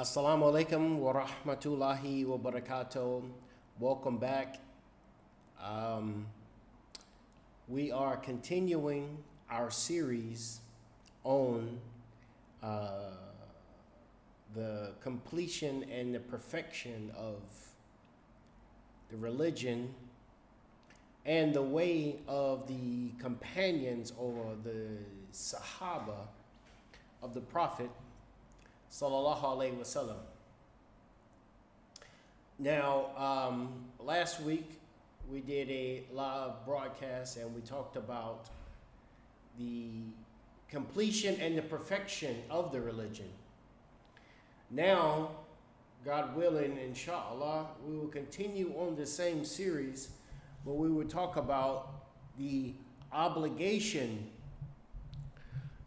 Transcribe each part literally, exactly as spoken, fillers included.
Assalamu alaikum wa rahmatullahi wa barakatuh. Welcome back. Um, we are continuing our series on uh, the completion and the perfection of the religion and the way of the companions or the Sahaba of the Prophet Sallallahu Alaihi Wasallam. Now, um, last week we did a live broadcast and we talked about the completion and the perfection of the religion. Now, God willing, inshallah, we will continue on the same series, but we will talk about the obligation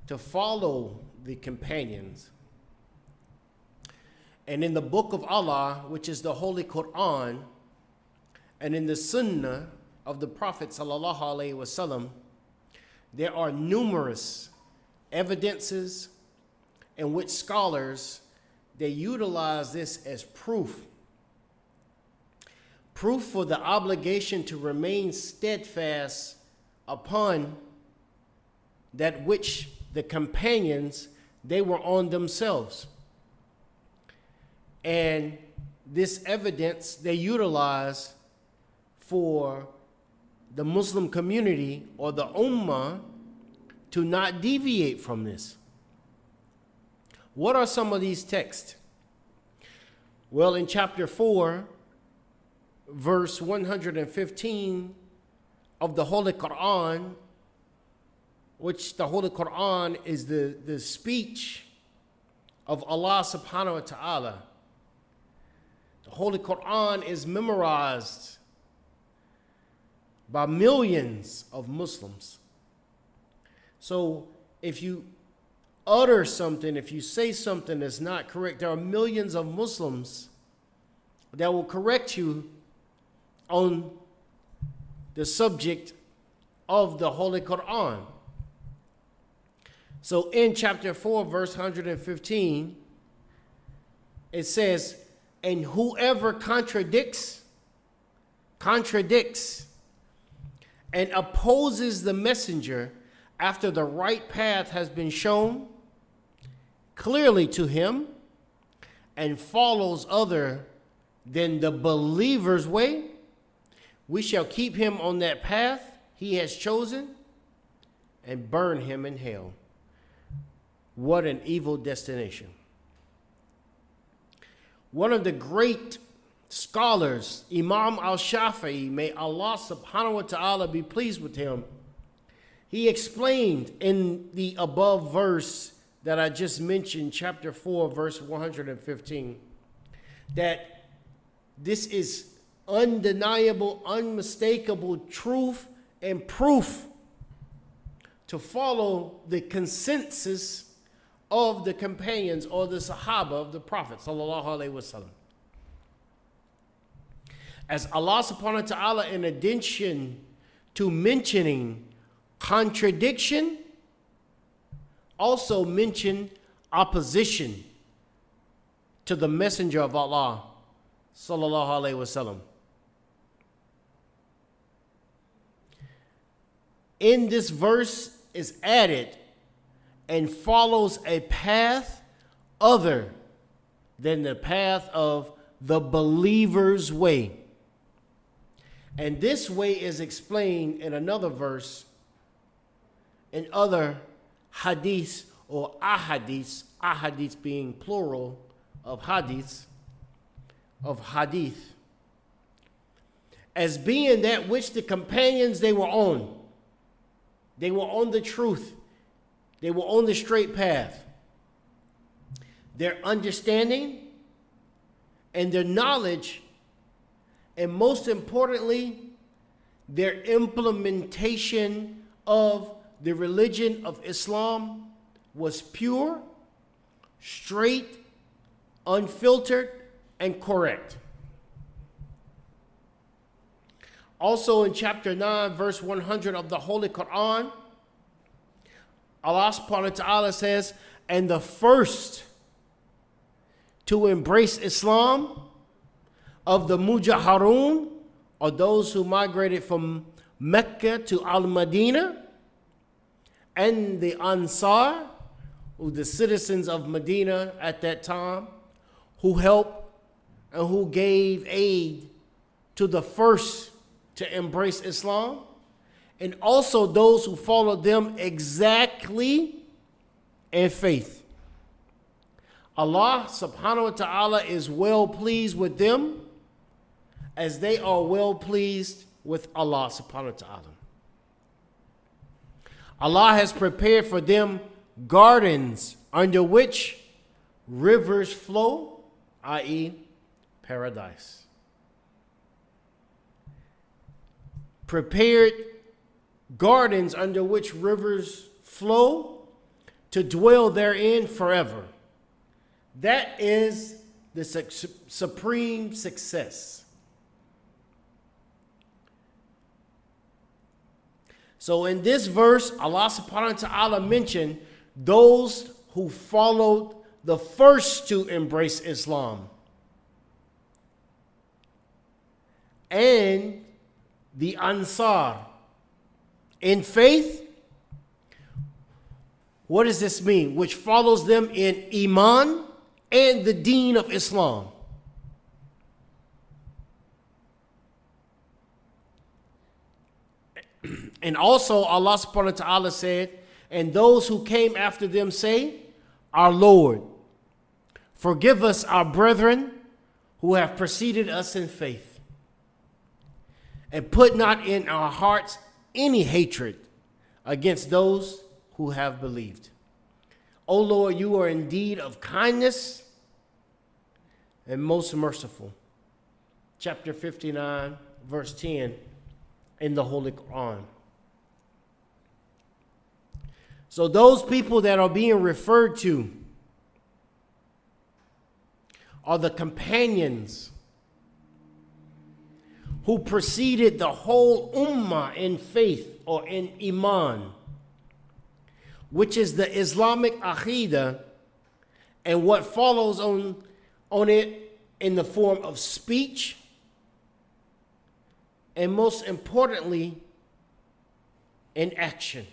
to follow the companions. And in the book of Allah, which is the Holy Quran, and in the Sunnah of the Prophet Sallallahu Alaihi Wasallam, there are numerous evidences in which scholars, they utilize this as proof. Proof for the obligation to remain steadfast upon that which the companions, they were on themselves. And this evidence they utilize for the Muslim community or the Ummah to not deviate from this. What are some of these texts? Well, in chapter four, verse one hundred fifteen of the Holy Quran, which the Holy Quran is the, the speech of Allah subhanahu wa ta'ala. The Holy Quran is memorized by millions of Muslims. So if you utter something, if you say something that's not correct, there are millions of Muslims that will correct you on the subject of the Holy Quran. So in chapter four, verse one hundred fifteen, it says, and whoever contradicts, contradicts and opposes the messenger after the right path has been shown clearly to him and follows other than the believer's way, we shall keep him on that path he has chosen and burn him in hell. What an evil destination. One of the great scholars, Imam al-Shafi'i, may Allah subhanahu wa ta'ala be pleased with him, he explained in the above verse that I just mentioned, chapter four, verse one hundred fifteen, that this is undeniable, unmistakable truth and proof to follow the consensus of the companions or the Sahaba of the Prophet Sallallahu Alaihi Wasallam. As Allah subhanahu wa ta'ala, in addition to mentioning contradiction, also mentioned opposition to the messenger of Allah Sallallahu Alaihi Wasallam. In this verse is added, and follows a path other than the path of the believer's way. And this way is explained in another verse, in other hadith or ahadith, ahadith being plural of hadith, of hadith, as being that which the companions, they were on. They were on the truth. They were on the straight path. Their understanding and their knowledge, and most importantly, their implementation of the religion of Islam was pure, straight, unfiltered, and correct. Also in chapter nine, verse one hundred of the Holy Quran, Allah subhanahu wa ta'ala says, and the first to embrace Islam of the Muhajirun, or those who migrated from Mecca to Al-Madinah, and the Ansar, who the citizens of Medina at that time, who helped and who gave aid to the first to embrace Islam, and also those who followed them exactly in faith. Allah subhanahu wa ta'ala is well pleased with them as they are well pleased with Allah subhanahu wa ta'ala. Allah has prepared for them gardens under which rivers flow, that is paradise. Prepared gardens under which rivers flow to dwell therein forever. That is the su- supreme success. So in this verse, Allah subhanahu wa ta'ala mentioned those who followed the first to embrace Islam and the Ansar in faith. What does this mean? Which follows them in Iman and the deen of Islam. And also Allah subhanahu wa ta'ala said, and those who came after them say, our Lord, forgive us our brethren who have preceded us in faith, and put not in our hearts any hatred against those who have believed. O Lord, you are indeed of kindness and most merciful. Chapter fifty-nine, verse ten in the Holy Quran. So those people that are being referred to are the companions who preceded the whole ummah in faith or in iman, which is the Islamic aqidah, and what follows on, on it in the form of speech, and most importantly, in action.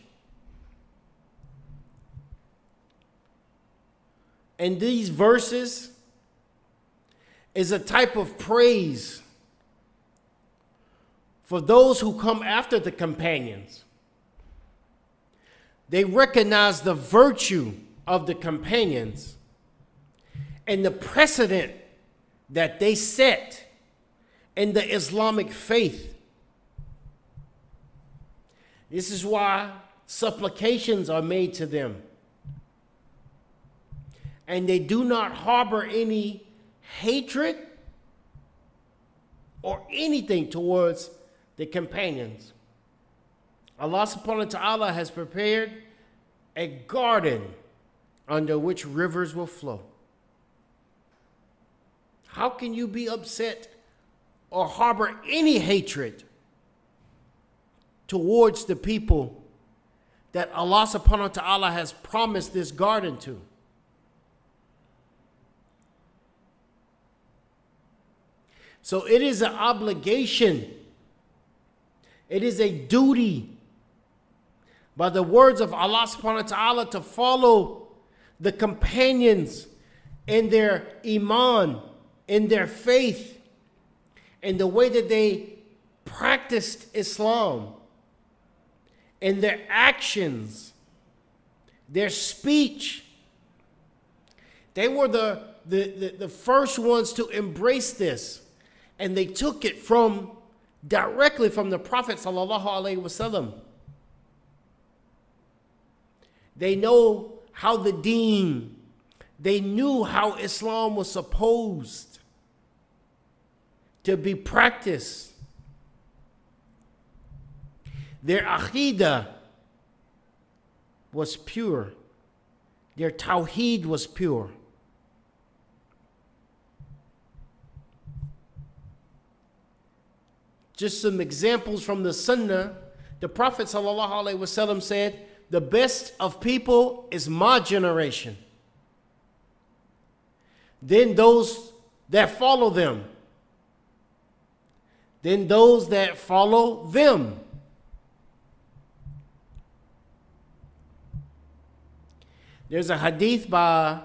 And these verses is a type of praise for those who come after the companions. They recognize the virtue of the companions and the precedent that they set in the Islamic faith. This is why supplications are made to them. And they do not harbor any hatred or anything towards the companions. Allah subhanahu wa ta'ala has prepared a garden under which rivers will flow. How can you be upset or harbor any hatred towards the people that Allah subhanahu wa ta'ala has promised this garden to? So it is an obligation. It is a duty by the words of Allah subhanahu wa ta'ala to follow the companions in their iman, in their faith, in the way that they practiced Islam, in their actions, their speech. They were the, the, the, the first ones to embrace this. And they took it from, directly from the Prophet sallallahu alaihi wasallam. They know how the deen, they knew how Islam was supposed to be practiced. Their aqidah was pure. Their tawheed was pure. Just some examples from the Sunnah. The Prophet ﷺ said, the best of people is my generation. then those that follow them, then those that follow them. There's a hadith by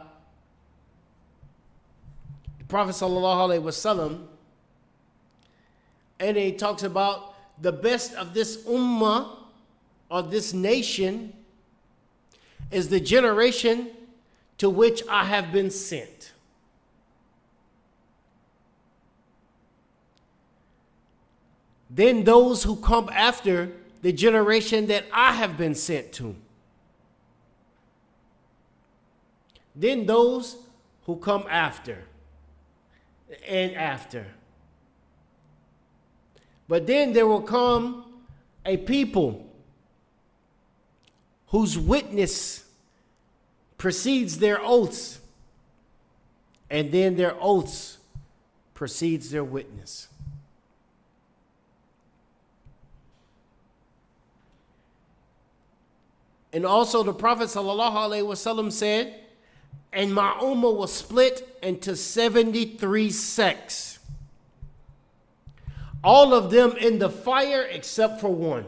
the Prophet sallallahu alaihi wasallam, and he talks about the best of this ummah, of this nation, is the generation to which I have been sent. Then those who come after the generation that I have been sent to. Then those who come after and after. But then there will come a people whose witness precedes their oaths, and then their oaths precedes their witness. And also the Prophet ﷺ said, and my ummah was split into seventy-three sects, all of them in the fire except for one.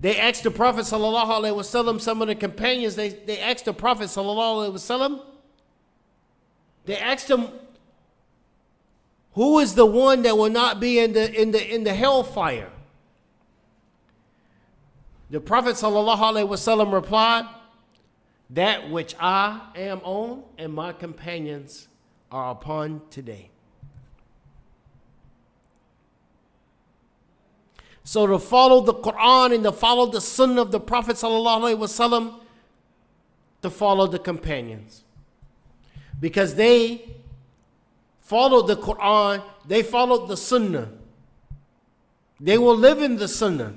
They asked the Prophet sallallahu alaihi wasallam, some of the companions, they, they asked the Prophet sallallahu alaihi wasallam, they asked him, who is the one that will not be in the, in the, in the hellfire? The Prophet sallallahu alaihi wasallam replied, that which I am on and my companions are upon today. So to follow the Quran and to follow the Sunnah of the Prophet sallallahu alaihi wasallam, to follow the companions, because they followed the Quran, they followed the Sunnah, they will live in the Sunnah.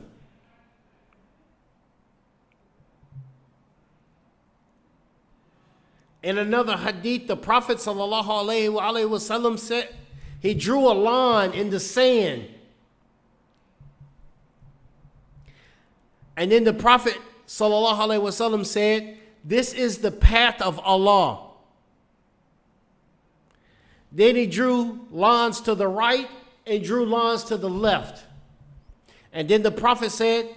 In another hadith, the Prophet sallallahu alaihi wasallam said, he drew a line in the sand. And then the Prophet ﷺ said, this is the path of Allah. Then he drew lines to the right and drew lines to the left. And then the Prophet said,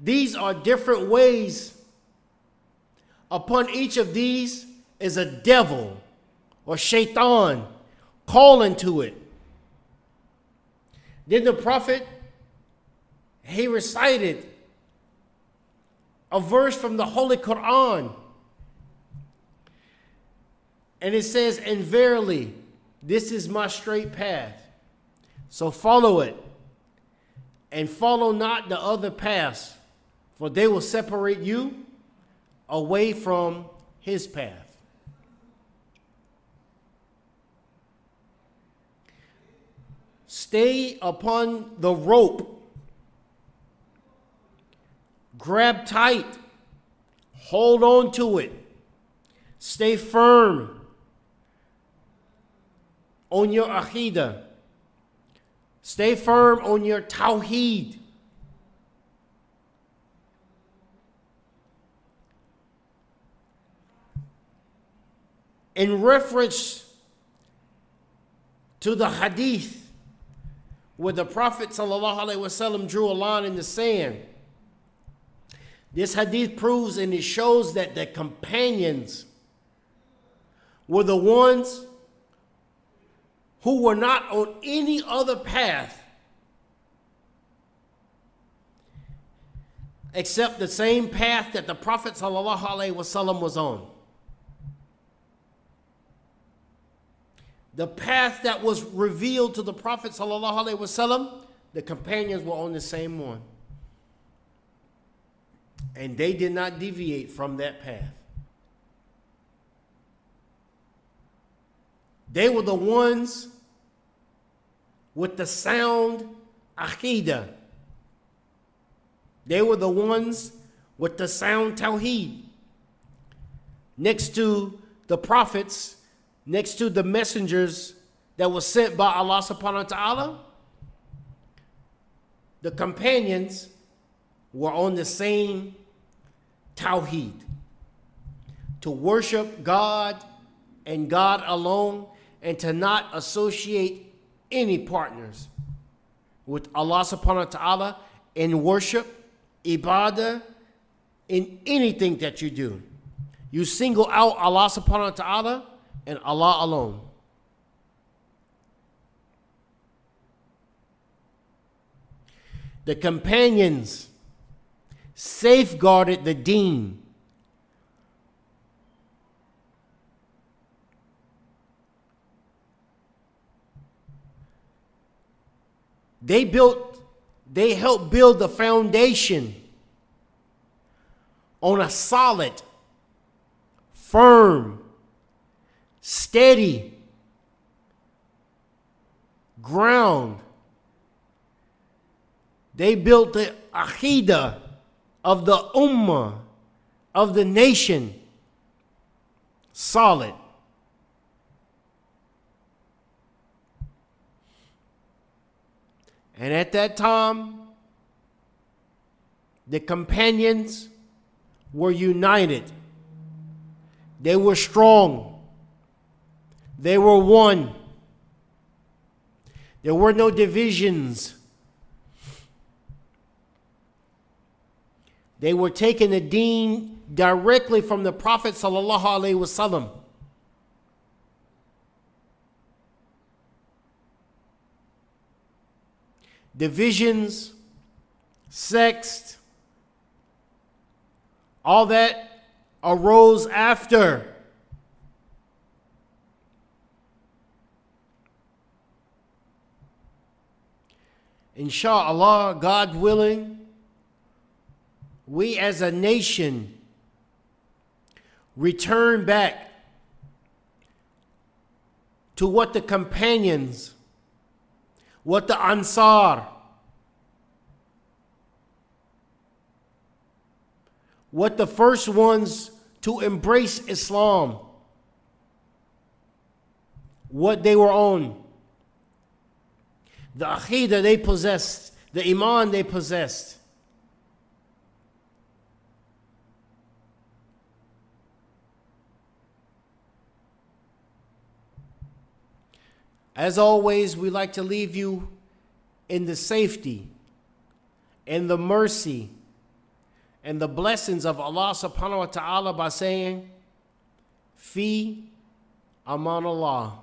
these are different ways. Upon each of these is a devil or shaitan calling to it. Then the Prophet, he recited a verse from the Holy Quran, and it says, and verily this is my straight path, so follow it, and follow not the other paths, for they will separate you away from his path. Stay upon the rope. Grab tight, hold on to it, stay firm on your aqidah, stay firm on your tawheed. In reference to the hadith where the Prophet ﷺ drew a line in the sand, this hadith proves and it shows that the companions were the ones who were not on any other path except the same path that the Prophet sallallahu alaihi wasallam was on. The path that was revealed to the Prophet sallallahu alaihi wasallam, the companions were on the same one. And they did not deviate from that path. They were the ones with the sound aqidah. They were the ones with the sound tawheed. Next to the prophets, next to the messengers that were sent by Allah subhanahu wa ta'ala, the companions were on the same tawheed, to worship God and God alone, and to not associate any partners with Allah subhanahu wa ta'ala in worship, ibadah, in anything that you do. You single out Allah subhanahu wa ta'ala and Allah alone. The companions safeguarded the deen They built, they helped build the foundation on a solid, firm, steady ground. They built the aqidah of the ummah, of the nation, solid. And at that time, the companions were united. They were strong. They were one. There were no divisions. They were taking the deen directly from the Prophet sallallahu alaihi wasallam. Divisions, sects, all that arose after. Inshallah, God willing, we as a nation return back to what the companions, what the Ansar, what the first ones to embrace Islam, what they were on, the aqidah they possessed, the iman they possessed. As always, we like to leave you in the safety and the mercy and the blessings of Allah subhanahu wa ta'ala by saying, Fi amanallah.